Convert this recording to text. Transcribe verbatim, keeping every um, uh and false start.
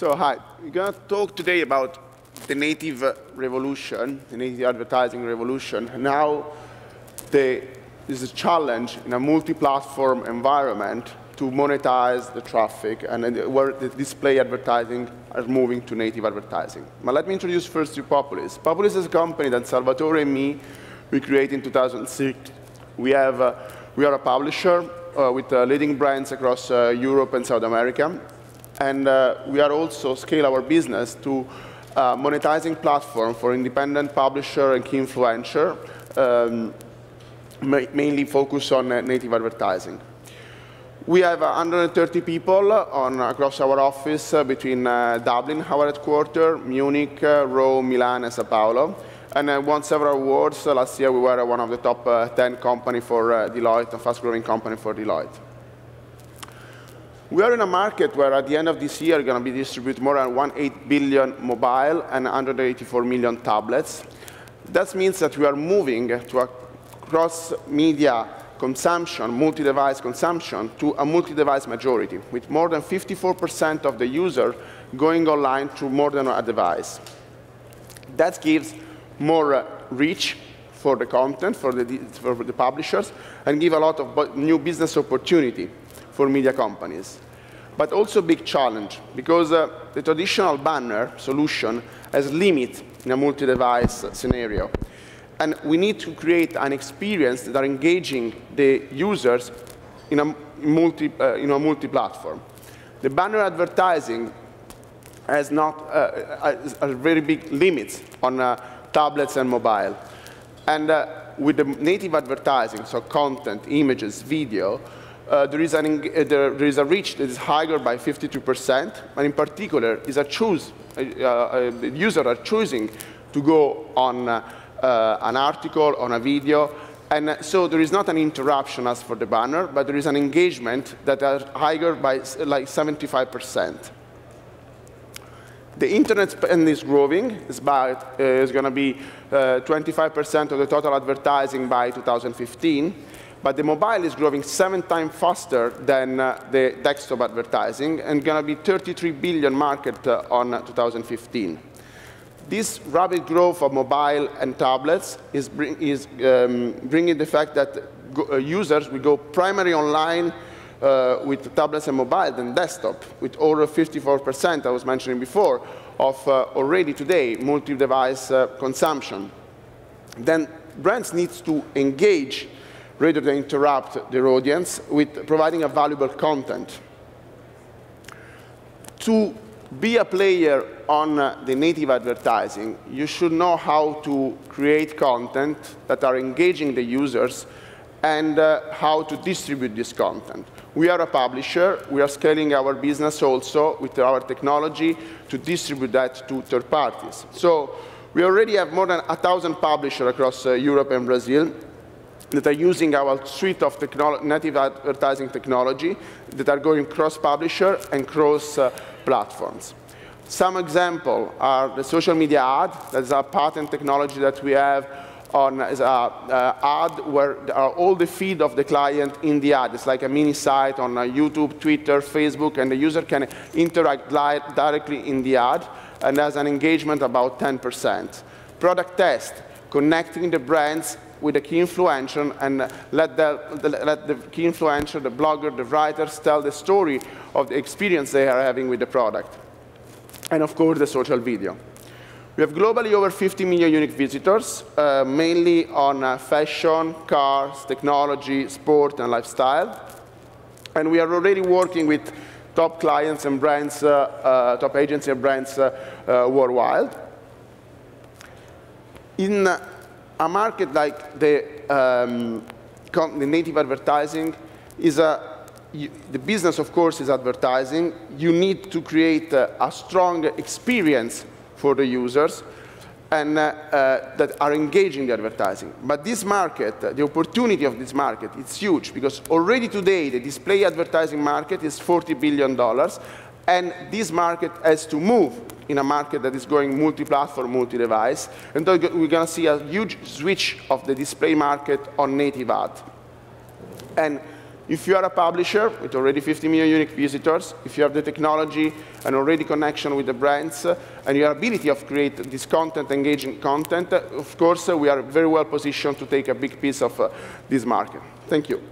So hi, we're going to talk today about the native revolution, the native advertising revolution, and how there is a challenge in a multi-platform environment to monetize the traffic and where the display advertising are moving to native advertising. But let me introduce first to Populis. Populis is a company that Salvatore and me, we created in two thousand six. We, have, uh, we are a publisher uh, with uh, leading brands across uh, Europe and South America. And uh, we are also scale our business to uh, monetizing platform for independent publisher and key influencer, um, ma mainly focus on uh, native advertising. We have uh, one hundred thirty people on, across our office uh, between uh, Dublin, our headquarters, Munich, uh, Rome, Milan, and Sao Paulo. And I uh, won several awards. Uh, last year, we were uh, one of the top uh, ten company for uh, Deloitte, a fast-growing company for Deloitte. We are in a market where at the end of this year, we're going to be distributing more than one point eight billion mobile and one hundred eighty-four million tablets. That means that we are moving to a cross-media consumption, multi-device consumption, to a multi-device majority, with more than fifty-four percent of the user going online through more than a device. That gives more uh, reach for the content, for the, for the publishers, and give a lot of new business opportunity for media companies. But also big challenge, because uh, the traditional banner solution has limit in a multi-device scenario. And we need to create an experience that are engaging the users in a multi, uh, in a multi-platform. The banner advertising has not uh, a, a very big limits on uh, tablets and mobile. And uh, with the native advertising, so content, images, video, Uh, there, is an, uh, there is a reach that is higher by fifty-two percent, and in particular, is a choose, uh, uh, the user are choosing to go on uh, uh, an article, on a video, and uh, so there is not an interruption as for the banner, but there is an engagement that are higher by uh, like seventy-five percent. The internet spend is growing. It's, uh, it's going to be twenty-five percent uh, of the total advertising by two thousand fifteen. But the mobile is growing seven times faster than uh, the desktop advertising and going to be thirty-three billion market uh, on two thousand fifteen. This rapid growth of mobile and tablets is, bring, is um, bringing the fact that go, uh, users will go primarily online uh, with tablets and mobile than desktop, with over fifty-four percent I was mentioning before of uh, already today multi-device uh, consumption. Then brands need to engage rather than interrupt their audience with providing a valuable content. To be a player on uh, the native advertising, you should know how to create content that are engaging the users and uh, how to distribute this content. We are a publisher. We are scaling our business also with our technology to distribute that to third parties. So we already have more than one thousand publishers across uh, Europe and Brazil that are using our suite of native advertising technology that are going cross-publisher and cross-platforms. Uh, Some examples are the social media ad. That's a patent technology that we have on as a uh, ad where there are all the feed of the client in the ad. It's like a mini site on uh, YouTube, Twitter, Facebook, and the user can interact directly in the ad and has an engagement about ten percent. Product test, connecting the brands with a key influencer and let the, the, let the key influencer, the blogger, the writers tell the story of the experience they are having with the product. And of course, the social video. We have globally over fifty million unique visitors, uh, mainly on uh, fashion, cars, technology, sport, and lifestyle. And we are already working with top clients and brands, uh, uh, top agency and brands uh, uh, worldwide. In uh, a market like the, um, the native advertising is a, you, the business, of course, is advertising. You need to create a, a strong experience for the users and uh, uh, that are engaging the advertising. But this market, the opportunity of this market, it's huge because already today the display advertising market is forty billion dollars, and this market has to move in a market that is going multi-platform, multi-device. And we're going to see a huge switch of the display market on native ad. And If you are a publisher with already fifty million unique visitors, if you have the technology and already connection with the brands, uh, and your ability to create this content, engaging content, uh, of course, uh, we are very well positioned to take a big piece of uh, this market. Thank you.